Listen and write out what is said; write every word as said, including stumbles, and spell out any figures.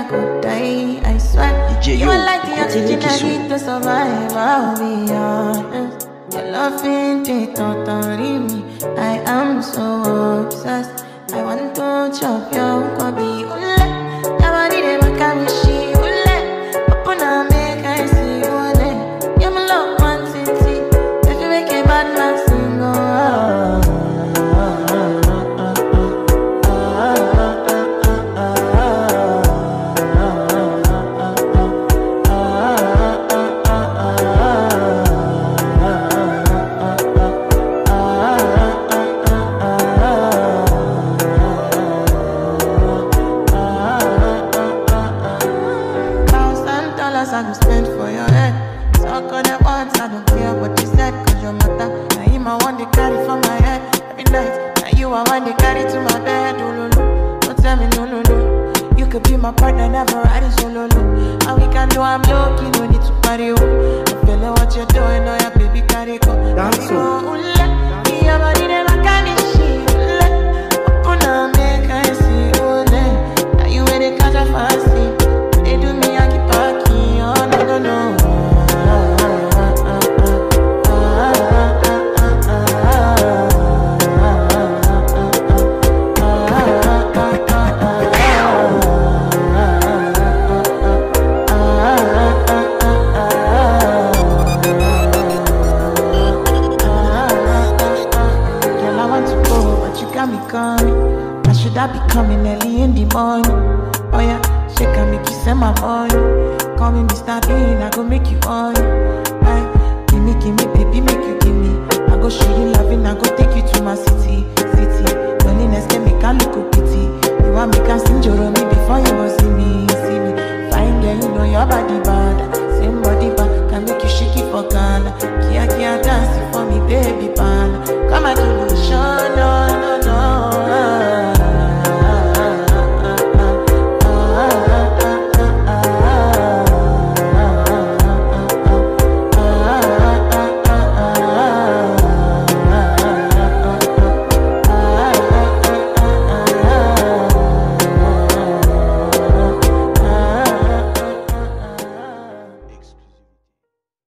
I could die, I swear. You are like the oxygen I need to survive, I'll be honest. Your love ain't totally me, I am so obsessed. I want to chop your kobi, ule. I want it to become a she, ule. Open up, make I see you, you're my love, one city. If you make a bad man single, oh. Give me, baby, make you give me. I go show you loving, I go take you to my city.